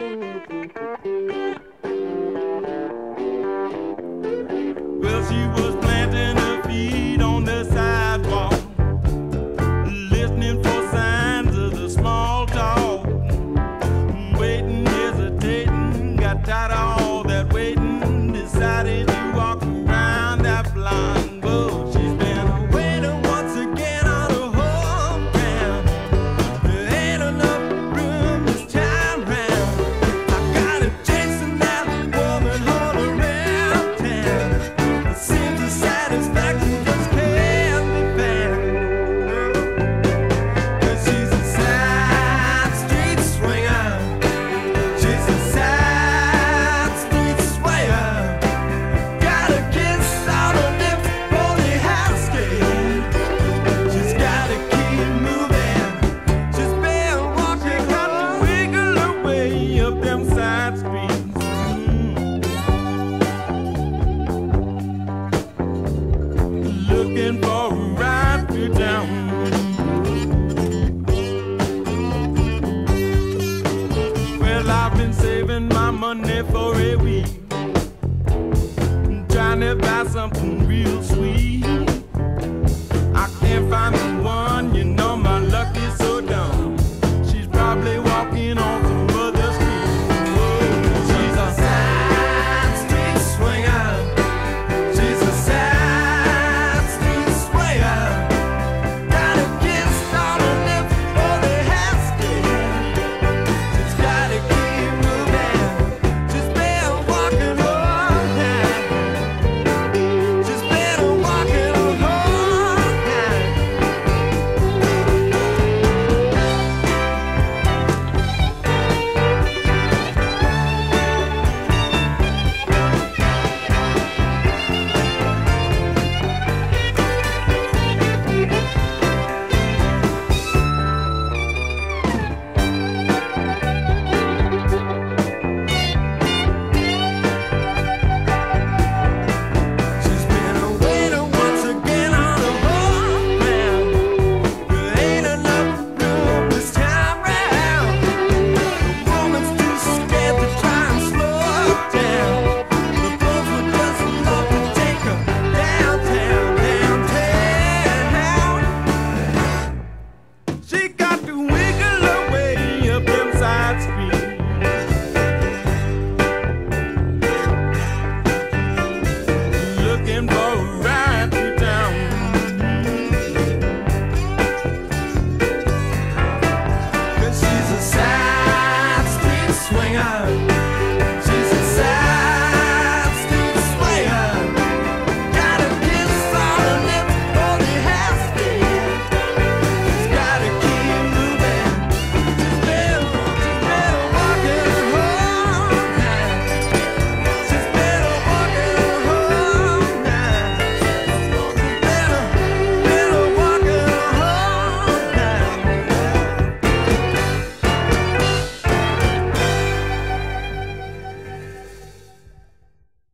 Well, she was planting her feet on the sidewalk, listening for signs of the small talk, waiting, hesitating, got tired of all that waiting, decided to walk around that blind bush. Looking for a ride through town. Well, I've been saving my money for it.